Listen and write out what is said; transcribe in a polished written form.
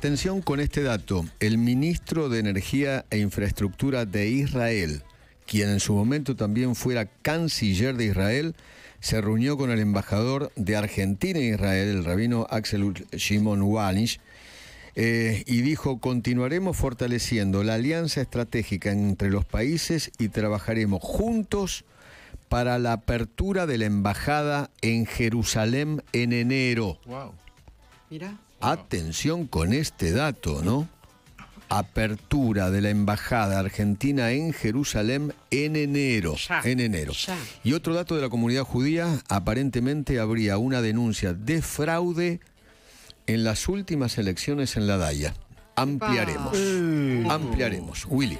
Atención con este dato. El ministro de Energía e Infraestructura de Israel, quien en su momento también fuera canciller de Israel, se reunió con el embajador de Argentina e Israel, el rabino Axel Shimon Walsh, y dijo: continuaremos fortaleciendo la alianza estratégica entre los países y trabajaremos juntos para la apertura de la embajada en Jerusalén en enero. Wow. Mira. Atención con este dato, ¿no? Apertura de la embajada argentina en Jerusalén en enero. Ya, en enero. Ya. Y otro dato de la comunidad judía: aparentemente habría una denuncia de fraude en las últimas elecciones en la DAIA. Ampliaremos. Ampliaremos. Willy.